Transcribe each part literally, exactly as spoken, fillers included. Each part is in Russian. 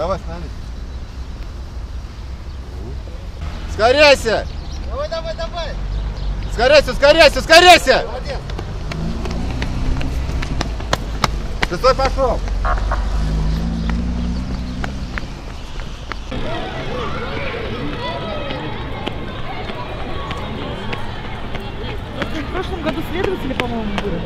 Давай, становись. Ускоряйся! Давай, давай, давай! Ускоряйся, ускоряйся, ускоряйся! Молодец! Шестой пошел! В прошлом году следователи, по-моему, были.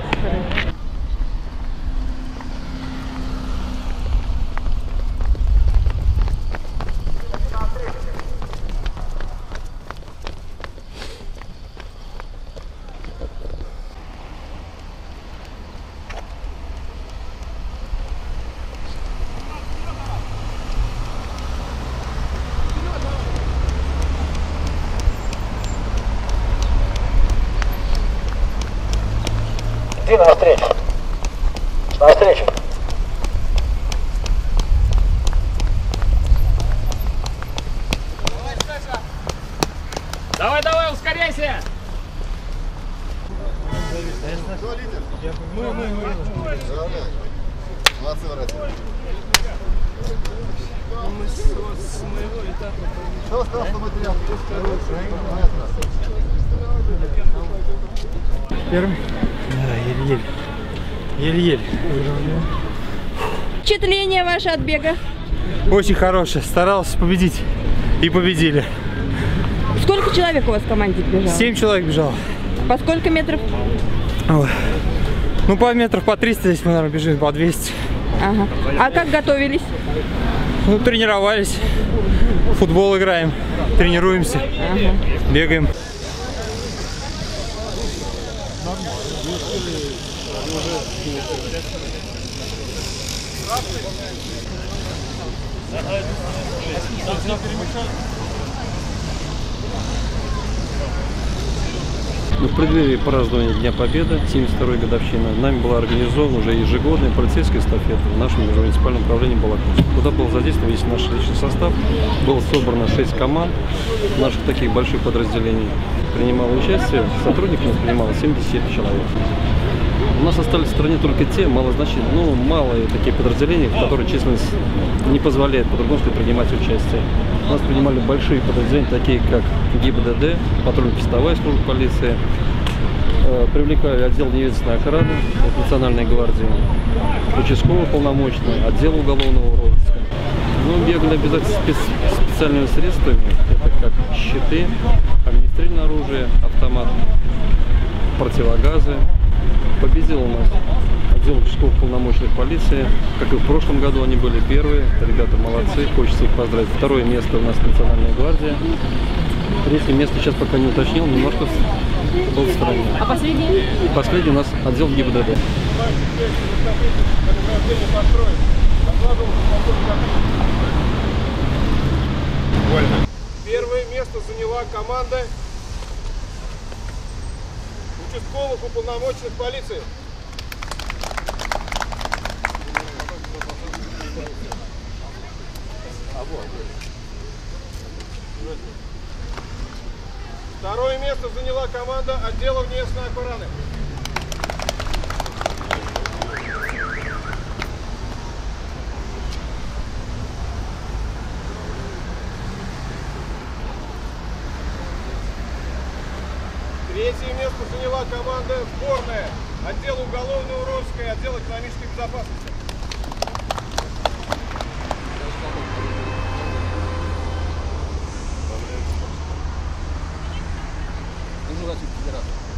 Иди на встречу. На встречу. Давай, давай, ускоряйся. Мы, мы, мы. Молодцы, братья. Мы с моего этапа. Что осталось, что мы теряли? Первым. Да, еле-еле. Еле-еле. Впечатление ваше от бега? Очень хорошее. Старался победить. И победили. Сколько человек у вас в команде бежало? Семь человек бежало. По сколько метров? Ой. Ну, по метров по триста здесь мы, наверное, бежим, по двести. Ага. А как готовились? Ну, тренировались. Футбол играем. Тренируемся. Ага. Бегаем. В преддверии празднования Дня Победы, семьдесят второй годовщины, нами была организована уже ежегодная полицейская эстафета в нашем межмуниципальном управлении Балаково. Куда был задействован весь наш личный состав, было собрано шесть команд наших таких больших подразделений. Принимало участие, сотрудников принимало семьдесят семь человек. У нас остались в стране только те малозначительные, ну, малые такие подразделения, которые численность не позволяет по-другому принимать участие. У нас принимали большие подразделения, такие как ГИБДД, патрульно-постовая служба полиции, э, привлекали отдел неведомственной охраны от Национальной гвардии, участкового полномочного, отдел уголовного розыска. Ну, бегали обязательно спец специальными средствами, это как щиты, огнестрельное оружие, автомат, противогазы. Победил у нас отдел участковых полномочных полиции. Как и в прошлом году, они были первые. Ребята молодцы, хочется их поздравить. Второе место у нас Национальная гвардия. Третье место, сейчас пока не уточнил, немножко был в стране. А последний? Последний у нас отдел ГИБДД. Первое место заняла команда участковых уполномоченных полиции. Второе место заняла команда отдела внешней охраны. Третье место заняла команда сборная, отдел уголовного розыска и отдел экономической безопасности. Называйте федерацию.